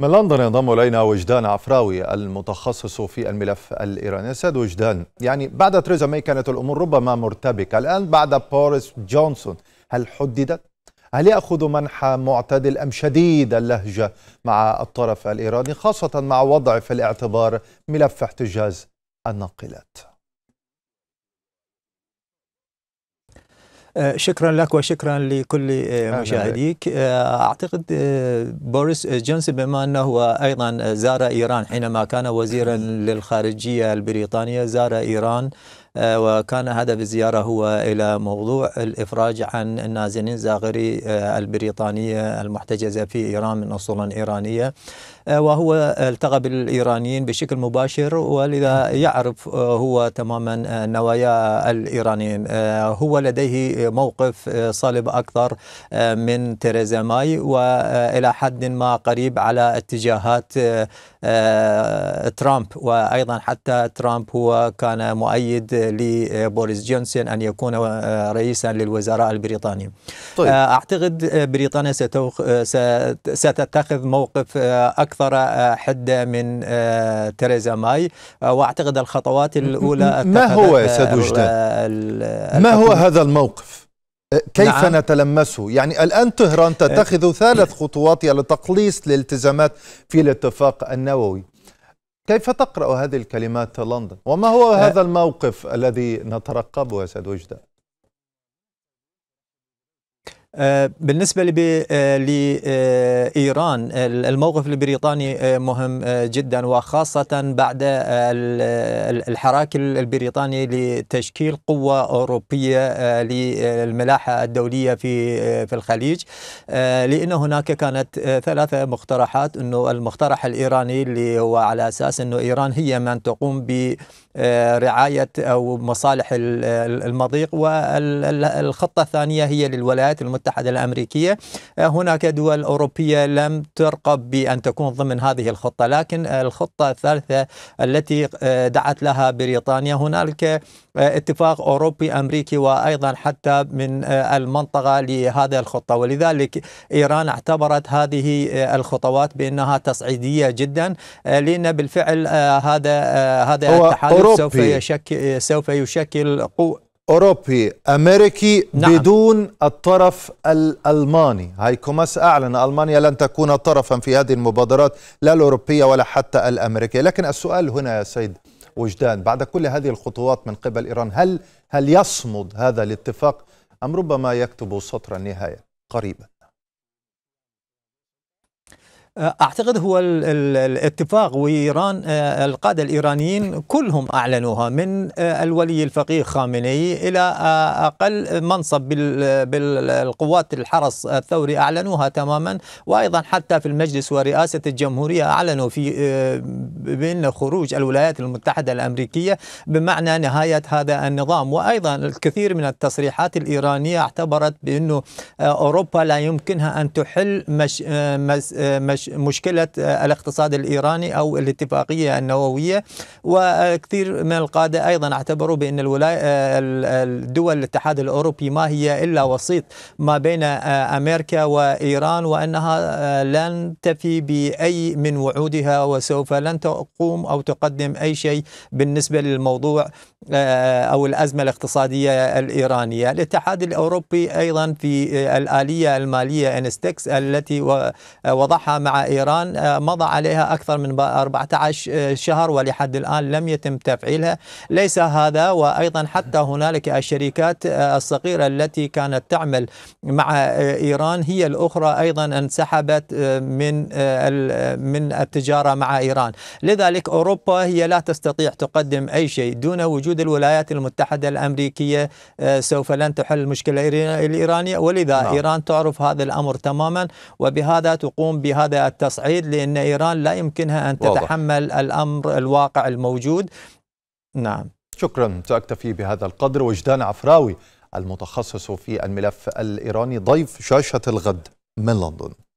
من لندن ينضم إلينا وجدان عفراوي المتخصص في الملف الإيراني. سيد وجدان، يعني بعد تريزا ماي كانت الأمور ربما مرتبكة، الآن بعد بوريس جونسون هل حددت؟ هل يأخذ منحى معتدل أم شديد اللهجة مع الطرف الإيراني، خاصة مع وضع في الاعتبار ملف احتجاز الناقلات؟ شكرا لك وشكرا لكل مشاهديك. أعتقد بوريس جونسون بما أنه هو أيضا زار إيران حينما كان وزيرا للخارجية البريطانية، زار إيران وكان هدف الزيارة هو إلى موضوع الإفراج عن النازحين الزاغري البريطانية المحتجزة في إيران من أصول إيرانية، وهو التقى بالإيرانيين بشكل مباشر، ولذا يعرف هو تماما نوايا الإيرانيين. هو لديه موقف صلب أكثر من تريزا ماي وإلى حد ما قريب على اتجاهات ترامب، وأيضا حتى ترامب هو كان مؤيد لبوريس جونسون أن يكون رئيسا للوزراء البريطاني. طيب. أعتقد بريطانيا ستتخذ موقف أكثر حدة من تريزا ماي، وأعتقد الخطوات الأولى. ما هو يا سيد وجدان، ما هو هذا الموقف؟ كيف نتلمسه؟ يعني الآن طهران تتخذ ثالث خطواتها لتقليص الالتزامات في الاتفاق النووي. كيف تقرأ هذه الكلمات لندن؟ وما هو هذا الموقف الذي نترقبه يا سيد وجدان؟ بالنسبة لإيران الموقف البريطاني مهم جدا، وخاصة بعد الحراك البريطاني لتشكيل قوة أوروبية للملاحة الدولية في الخليج، لأن هناك كانت ثلاثة مقترحات. أنه المقترح الإيراني اللي هو على أساس أنه إيران هي من تقوم ب رعاية أو مصالح المضيق، والخطة الثانية هي للولايات المتحدة الأمريكية. هناك دول أوروبية لم ترقب بأن تكون ضمن هذه الخطة، لكن الخطة الثالثة التي دعت لها بريطانيا هنالك اتفاق أوروبي أمريكي وأيضا حتى من المنطقة لهذه الخطة، ولذلك إيران اعتبرت هذه الخطوات بأنها تصعيدية جدا، لأن بالفعل هذا التحالف أوروبي سوف يشكل قوة أوروبي أمريكي. نعم. بدون الطرف الألماني. هايكوماس أعلن ألمانيا لن تكون طرفا في هذه المبادرات، لا الأوروبية ولا حتى الأمريكية. لكن السؤال هنا يا سيد وجدان، بعد كل هذه الخطوات من قبل إيران، هل يصمد هذا الاتفاق أم ربما يكتب سطر النهاية قريبا؟ أعتقد هو الاتفاق، وإيران القادة الإيرانيين كلهم أعلنوها، من الولي الفقيه خامنئي إلى أقل منصب بالقوات الحرس الثوري أعلنوها تماما، وأيضا حتى في المجلس ورئاسة الجمهورية أعلنوا بأن خروج الولايات المتحدة الأمريكية بمعنى نهاية هذا النظام. وأيضا الكثير من التصريحات الإيرانية اعتبرت بأنه أوروبا لا يمكنها أن تحل مشكلة الاقتصاد الإيراني أو الاتفاقية النووية، وكثير من القادة أيضا اعتبروا بأن الدول الاتحاد الأوروبي ما هي إلا وسيط ما بين أمريكا وإيران، وأنها لن تفي بأي من وعودها وسوف لن تقوم أو تقدم أي شيء بالنسبة للموضوع أو الأزمة الاقتصادية الإيرانية. الاتحاد الأوروبي أيضا في الآلية المالية إنستكس التي وضعها مع إيران مضى عليها أكثر من 14 شهر ولحد الآن لم يتم تفعيلها. ليس هذا، وأيضا حتى هنالك الشركات الصغيرة التي كانت تعمل مع إيران هي الأخرى أيضا انسحبت من التجارة مع إيران. لذلك أوروبا هي لا تستطيع تقدم أي شيء. دون وجود الولايات المتحدة الأمريكية سوف لن تحل المشكلة الإيرانية، ولذا إيران تعرف هذا الأمر تماما، وبهذا تقوم بها هذا التصعيد، لأن إيران لا يمكنها أن تتحمل الأمر الواقع الموجود. نعم. شكرا، سأكتفي بهذا القدر. وجدان عفراوي المتخصص في الملف الإيراني ضيف شاشة الغد من لندن.